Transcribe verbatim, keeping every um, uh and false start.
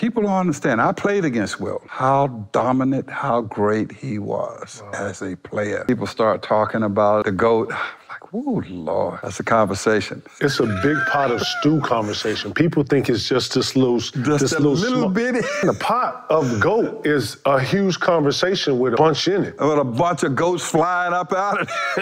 People don't understand. I played against Wilt. How dominant, how great he was wow. as a player. People start talking about the GOAT. Oh, Lord, that's a conversation. It's a big pot of stew conversation. People think it's just this little... Just this little, little bitty. The pot of goat is a huge conversation with a bunch in it. With a bunch of goats flying up out of it.